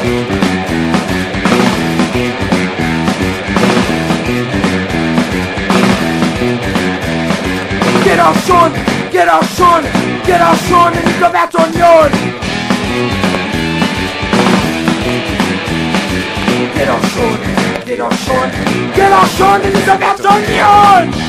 Get out, Sean, and you come out on yours. Get out, Sean, and you come out on yours.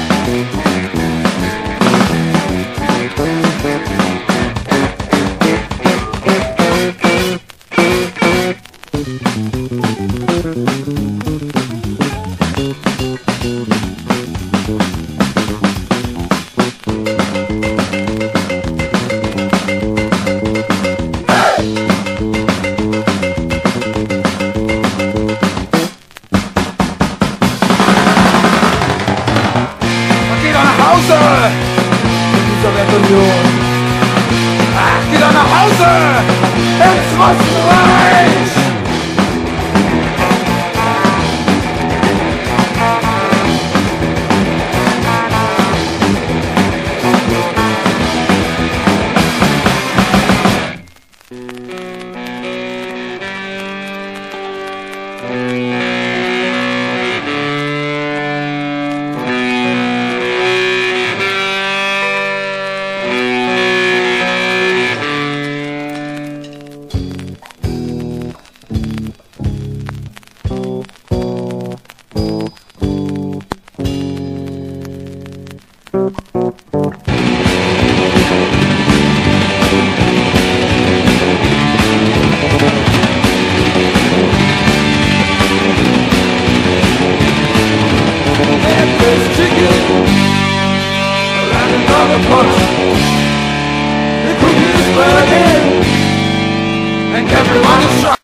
And everyone is shocked.